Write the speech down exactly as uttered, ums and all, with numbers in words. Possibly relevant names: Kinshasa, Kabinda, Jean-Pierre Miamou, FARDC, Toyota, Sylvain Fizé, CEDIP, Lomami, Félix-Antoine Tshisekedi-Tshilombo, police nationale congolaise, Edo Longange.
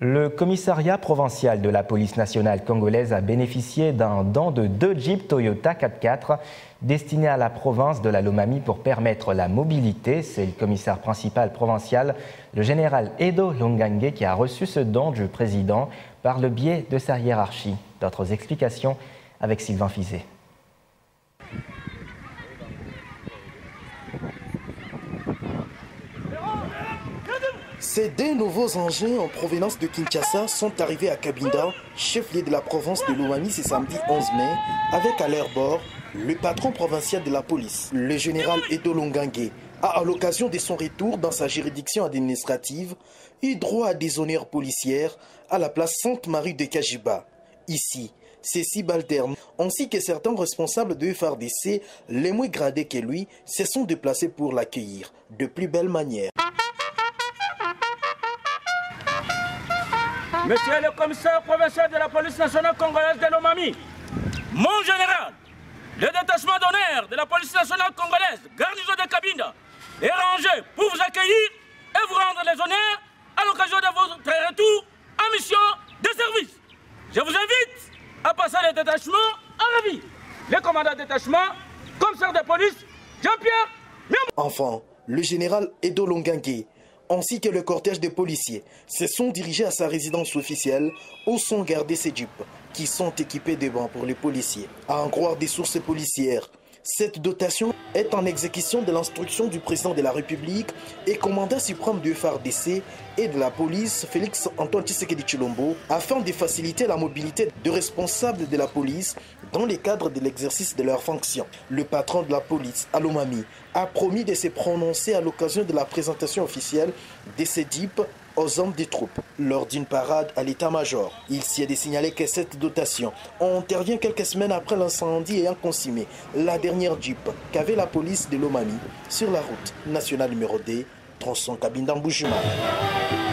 Le commissariat provincial de la police nationale congolaise a bénéficié d'un don de deux jeeps Toyota quatre quatre destinés à la province de la Lomami pour permettre la mobilité. C'est le commissaire principal provincial, le général Edo Longange, qui a reçu ce don du président par le biais de sa hiérarchie. D'autres explications avec Sylvain Fizé. Ces deux nouveaux engins en provenance de Kinshasa sont arrivés à Kabinda, chef-lieu de la province de Lomami, ce samedi onze mai, avec à leur bord le patron provincial de la police, le général Edo Longange, a à l'occasion de son retour dans sa juridiction administrative eu droit à des honneurs policières à la place Sainte-Marie de Kajiba. Ici, ces six balternes, ainsi que certains responsables de F A R D C, les moins gradés que lui, se sont déplacés pour l'accueillir de plus belle manière. Monsieur le commissaire provincial de la police nationale congolaise de Lomami, mon général, le détachement d'honneur de la police nationale congolaise, garnison de Kabinda, est rangé pour vous accueillir et vous rendre les honneurs à l'occasion de votre retour en mission de service. Je vous invite à passer le détachement en revue. Le commandant de détachement, commissaire de police, Jean-Pierre Miamou. Enfin, le général Edo Longange ainsi que le cortège des policiers se sont dirigés à sa résidence officielle où sont gardés ces jeeps qui sont équipés de bancs pour les policiers. À en croire des sources policières, cette dotation est en exécution de l'instruction du président de la République et commandant suprême du F A R D C et de la police Félix-Antoine Tshisekedi-Tshilombo afin de faciliter la mobilité de responsables de la police dans le cadre de l'exercice de leurs fonctions. Le patron de la police, Lomami, a promis de se prononcer à l'occasion de la présentation officielle des C E D I P aux hommes des troupes lors d'une parade à l'état-major. Il s'y est de signaler que cette dotation intervient quelques semaines après l'incendie ayant consumé la dernière jeep qu'avait la police de Lomami sur la route nationale numéro deux, tronçon Kabinda-Mbujumayi.